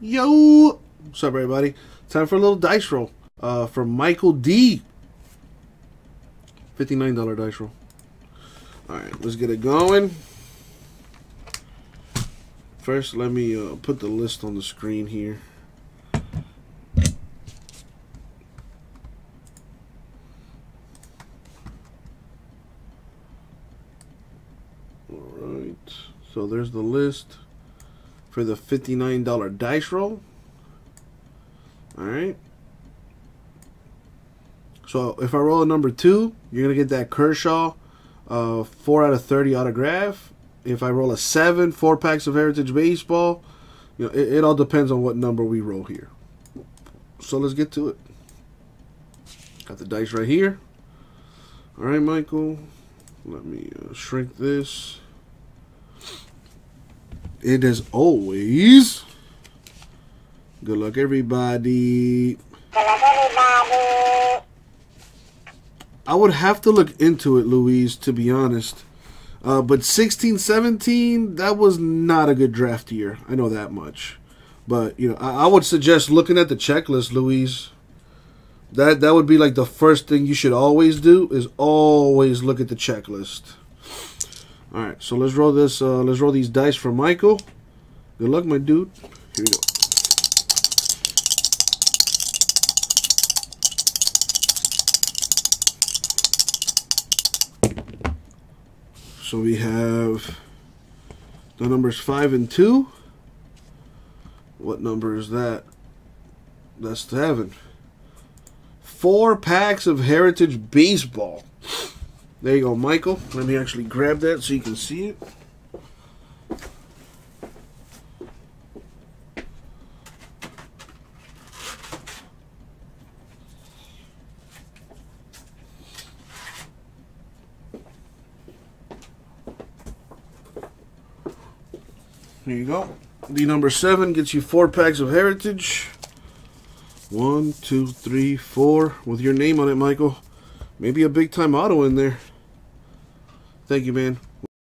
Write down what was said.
Yo! What's up, everybody? Time for a little dice roll from Michael D. $59 dice roll. Alright, let's get it going. First, let me put the list on the screen here. Alright, so there's the list for the $59 dice roll. Alright. So if I roll a number 2, you're going to get that Kershaw 4 out of 30 autograph. If I roll a 7, 4 packs of Heritage Baseball. You know, it all depends on what number we roll here. So let's get to it. Got the dice right here. Alright, Michael. Let me shrink this. It is always good luck, everybody. I would have to look into it, Luis, to be honest. But 16-17, that was not a good draft year. I know that much. But you know, I would suggest looking at the checklist, Luis. That would be like the first thing you should always do, is always look at the checklist. All right, so let's roll this. Let's roll these dice for Michael. Good luck, my dude. Here we go. So we have the numbers 5 and 2. What number is that? That's 7. 4 packs of Heritage Baseball. There you go, Michael. Let me actually grab that so you can see it. Here you go. The number 7 gets you 4 packs of Heritage. 1, 2, 3, 4. With your name on it, Michael. Maybe a big-time auto in there. Thank you, man.